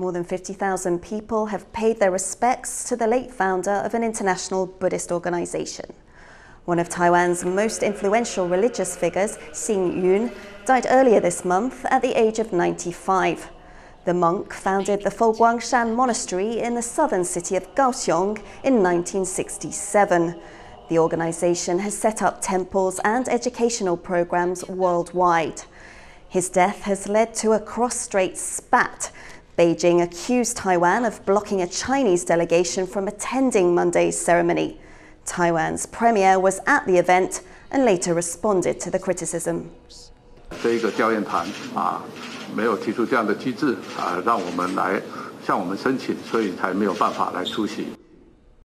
More than 50,000 people have paid their respects to the late founder of an international Buddhist organization. One of Taiwan's most influential religious figures, Xing Yun, died earlier this month at the age of 95. The monk founded the Foguangshan Monastery in the southern city of Kaohsiung in 1967. The organization has set up temples and educational programs worldwide. His death has led to a cross-strait spat. Beijing accused Taiwan of blocking a Chinese delegation from attending Monday's ceremony. Taiwan's premier was at the event and later responded to the criticism.